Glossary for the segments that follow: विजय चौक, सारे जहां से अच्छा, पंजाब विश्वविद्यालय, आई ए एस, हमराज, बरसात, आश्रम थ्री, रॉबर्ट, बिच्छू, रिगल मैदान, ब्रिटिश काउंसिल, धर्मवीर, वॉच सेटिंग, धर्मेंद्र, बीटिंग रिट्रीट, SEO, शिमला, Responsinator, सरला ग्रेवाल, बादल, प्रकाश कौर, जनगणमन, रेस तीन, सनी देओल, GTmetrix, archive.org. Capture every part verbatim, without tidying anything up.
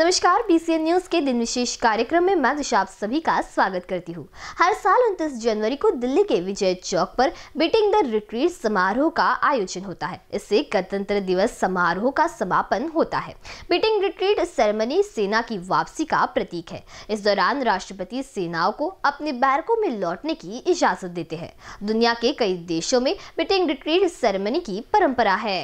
नमस्कार, BCN news के दिन विशेष कार्यक्रम में मैं दिशा आप सभी का स्वागत करती हूँ। हर साल उनतीस जनवरी को दिल्ली के विजय चौक पर बीटिंग रिट्रीट समारोह का आयोजन होता है। इससे गणतंत्र दिवस समारोह का समापन होता है। बीटिंग रिट्रीट सेरेमनी सेना की वापसी का प्रतीक है। इस दौरान राष्ट्रपति सेनाओं को अपने बैरकों में लौटने की इजाजत देते हैं। दुनिया के कई देशों में बीटिंग रिट्रीट सेरेमनी की परंपरा है।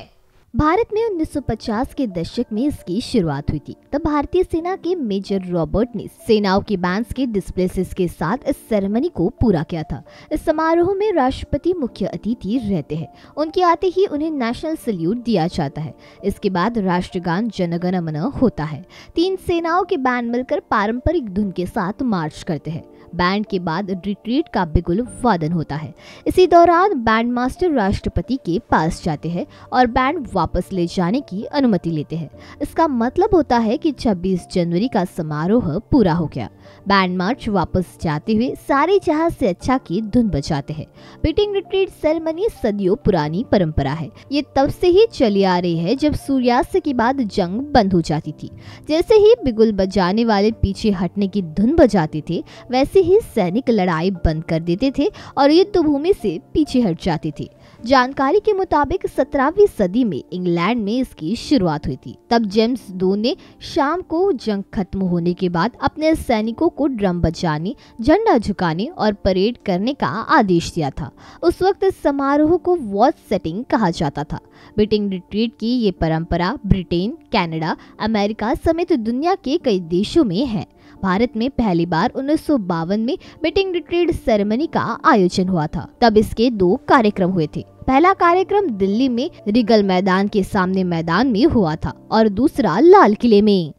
भारत में उन्नीस सौ पचास के दशक में इसकी शुरुआत हुई थी। तब भारतीय सेना के मेजर रॉबर्ट ने सेनाओं के बैंड्स के डिस्प्लेसेस के साथ इस सेरेमनी को पूरा किया था। इस समारोह में राष्ट्रपति मुख्य अतिथि रहते हैं। उनके आते ही उन्हें नेशनल सल्यूट दिया जाता है। इसके बाद राष्ट्रगान जनगणमन होता है। तीन सेनाओं के बैंड मिलकर पारंपरिक धुन के साथ मार्च करते हैं। बैंड के बाद रिट्रीट का बिगुल वादन होता है। इसी दौरान बैंड मास्टर राष्ट्रपति के पास जाते हैं और बैंड वापस ले जाने की अनुमति लेते हैं। इसका मतलब होता है कि छब्बीस जनवरी का समारोह पूरा हो गया। बैंड मार्च वापस जाते हुए सारे जहां से अच्छा की धुन बजाते हैं। बीटिंग रिट्रीट सेरेमनी सदियों पुरानी परंपरा है। ये तब से ही चली आ रही है जब सूर्यास्त के बाद जंग बंद हो जाती थी। जैसे ही बिगुल बजाने वाले पीछे हटने की धुन बजाते थे, वैसे ही सैनिक लड़ाई बंद कर देते थे और युद्ध भूमि से पीछे हट जाते थे। जानकारी के मुताबिक सत्रहवीं सदी में इंग्लैंड में इसकी शुरुआत हुई थी। तब जेम्स दो ने शाम को जंग खत्म होने के बाद अपने सैनिकों को ड्रम बजाने, झंडा झुकाने और परेड करने का आदेश दिया था। उस वक्त इस समारोह को वॉच सेटिंग कहा जाता था। बीटिंग रिट्रीट की ये परंपरा ब्रिटेन, कनाडा, अमेरिका समेत दुनिया के कई देशों में है। भारत में पहली बार उन्नीस सौ बावन में बीटिंग रिट्रीट सेरेमनी का आयोजन हुआ था। तब इसके दो कार्यक्रम हुए थे। पहला कार्यक्रम दिल्ली में रिगल मैदान के सामने मैदान में हुआ था और दूसरा लाल किले में।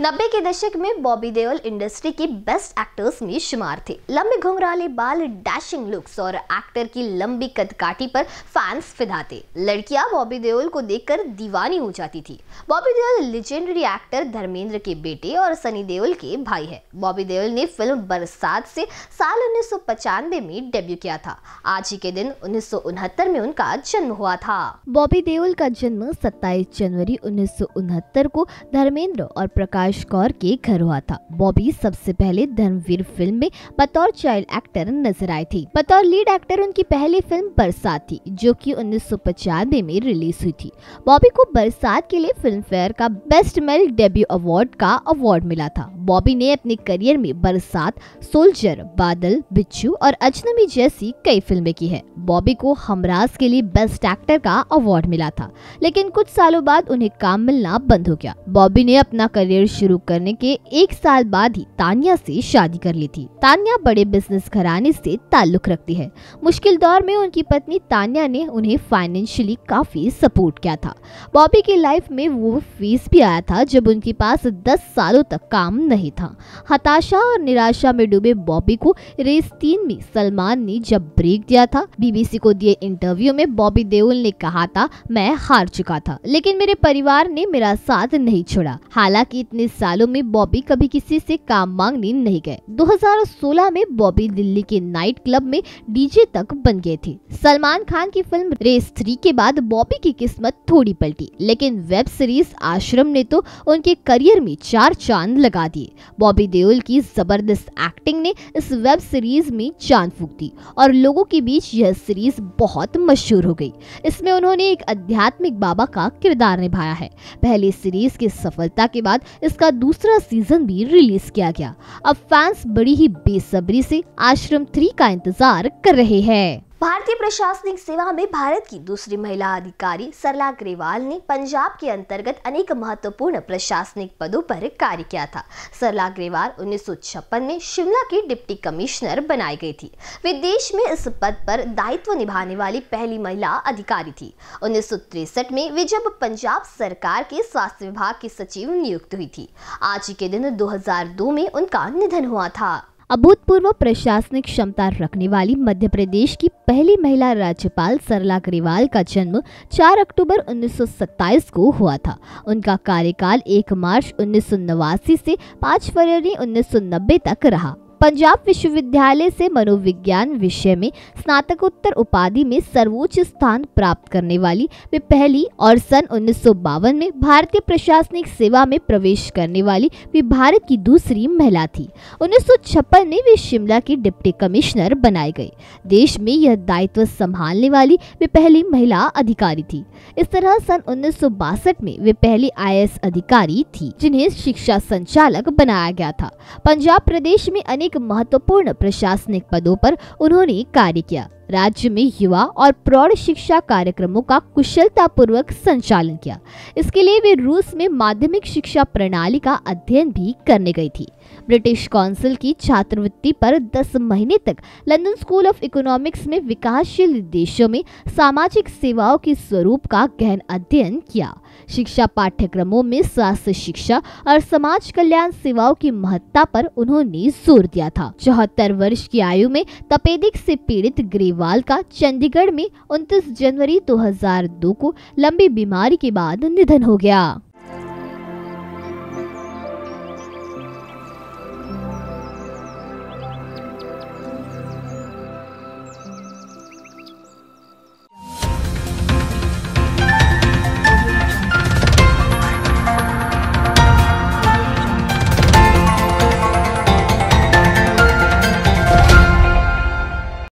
नब्बे के दशक में बॉबी देओल इंडस्ट्री के बेस्ट एक्टर्स में शुमार थे। लंबे घुंघराले बाल, डैशिंग लुक्स और एक्टर की लंबी कदकाठी पर फैंस फिदा थे। लड़कियां बॉबी देओल को देखकर दीवानी हो जाती थी। बॉबी देओल लेजेंडरी एक्टर धर्मेंद्र के बेटे और सनी देओल के भाई है। बॉबी देओल ने फिल्म बरसात से साल उन्नीस सौ पचानवे में डेब्यू किया था। आज ही के दिन उन्नीस सौ उनहत्तर में उनका जन्म हुआ था। बॉबी देओल का जन्म सत्ताईस जनवरी उन्नीस सौ उनहत्तर को धर्मेंद्र और प्रकाश प्रकाश कौर के घर हुआ था। बॉबी सबसे पहले धर्मवीर फिल्म में बतौर चाइल्ड एक्टर नजर आई थी। बतौर लीड एक्टर उनकी पहली फिल्म बरसात थी, जो कि उन्नीस सौ पचानवे में रिलीज हुई थी। बॉबी को बरसात के लिए फिल्म फेयर का बेस्ट मेल डेब्यू अवार्ड का अवार्ड मिला था। बॉबी ने अपने करियर में बरसात, सोल्जर, बादल, बिच्छू और अजनबी जैसी कई फिल्में की है। बॉबी को हमराज के लिए बेस्ट एक्टर का अवार्ड मिला था, लेकिन कुछ सालों बाद उन्हें काम मिलना बंद हो गया। बॉबी ने अपना करियर शुरू करने के एक साल बाद ही तानिया से शादी कर ली थी। तानिया बड़े बिजनेस घराने से ताल्लुक रखती है। मुश्किल दौर में उनकी पत्नी तानिया ने उन्हें फाइनेंशियली काफी सपोर्ट किया था। बॉबी की लाइफ में वो फेस भी आया था जब उनके पास दस सालों तक काम नहीं था। हताशा और निराशा में डूबे बॉबी को रेस तीन में सलमान ने जब ब्रेक दिया था, बीबीसी को दिए इंटरव्यू में बॉबी देओल ने कहा था, मैं हार चुका था, लेकिन मेरे परिवार ने मेरा साथ नहीं छोड़ा। हालांकि इतने सालों में बॉबी कभी किसी से काम मांगने नहीं गए। दो हज़ार सोलह में बॉबी दिल्ली के नाइट क्लब में डीजे तक बन गए थे। सलमान खान की फिल्म रेस तीन के बाद बॉबी की किस्मत थोड़ी पलटी, लेकिन वेब सीरीज आश्रम ने तो उनके करियर में चार चांद लगा दिए। बॉबी देओल की जबरदस्त एक्टिंग ने इस वेब सीरीज में चांद फूंक दी और लोगों के बीच यह सीरीज बहुत मशहूर हो गई। इसमें उन्होंने एक आध्यात्मिक बाबा का किरदार निभाया है। पहली सीरीज की सफलता के बाद इसका दूसरा सीजन भी रिलीज किया गया। अब फैंस बड़ी ही बेसब्री से आश्रम थ्री का इंतजार कर रहे हैं। भारतीय प्रशासनिक सेवा में भारत की दूसरी महिला अधिकारी सरला ग्रेवाल ने पंजाब के अंतर्गत अनेक महत्वपूर्ण प्रशासनिक पदों पर कार्य किया था। सरला ग्रेवाल उन्नीस सौ छप्पन में शिमला की डिप्टी कमिश्नर बनाई गई थी। वे देश में इस पद पर दायित्व निभाने वाली पहली महिला अधिकारी थी। उन्नीस सौ तिरसठ में वे जब पंजाब सरकार के स्वास्थ्य विभाग की सचिव नियुक्त हुई थी। आज के दिन दो हजार दो में उनका निधन हुआ था। अभूतपूर्व प्रशासनिक क्षमता रखने वाली मध्य प्रदेश की पहली महिला राज्यपाल सरला ग्रेवाल का जन्म चार अक्टूबर उन्नीस सौ सत्ताईस को हुआ था। उनका कार्यकाल एक मार्च उन्नीस सौ नवासी से पाँच फरवरी उन्नीस सौ नब्बे तक रहा। पंजाब विश्वविद्यालय से मनोविज्ञान विषय में स्नातकोत्तर उपाधि में सर्वोच्च स्थान प्राप्त करने वाली वे पहली और सन उन्नीस सौ बावन में भारतीय प्रशासनिक सेवा में प्रवेश करने वाली वे भारत की दूसरी महिला थी। उन्नीस सौ छप्पन में वे शिमला की डिप्टी कमिश्नर बनाए गए। देश में यह दायित्व संभालने वाली वे पहली महिला अधिकारी थी। इस तरह सन उन्नीस सौ बासठ में वे पहली आई ए एस अधिकारी थी जिन्हें शिक्षा संचालक बनाया गया था। पंजाब प्रदेश में अनेक महत्वपूर्ण प्रशासनिक पदों पर उन्होंने कार्य किया। राज्य में युवा और प्रौढ़ शिक्षा कार्यक्रमों का कुशलतापूर्वक संचालन किया। इसके लिए वे रूस में माध्यमिक शिक्षा प्रणाली का अध्ययन भी करने गई थी। ब्रिटिश काउंसिल की छात्रवृत्ति पर दस महीने तक लंदन स्कूल ऑफ इकोनॉमिक्स में विकासशील देशों में सामाजिक सेवाओं के स्वरूप का गहन अध्ययन किया। शिक्षा पाठ्यक्रमों में स्वास्थ्य शिक्षा और समाज कल्याण सेवाओं की महत्ता पर उन्होंने जोर दिया था। चौहत्तर वर्ष की आयु में तपेदिक से पीड़ित ग्रेवाल का चंडीगढ़ में उनतीस जनवरी दो हजार दो को लंबी बीमारी के बाद निधन हो गया।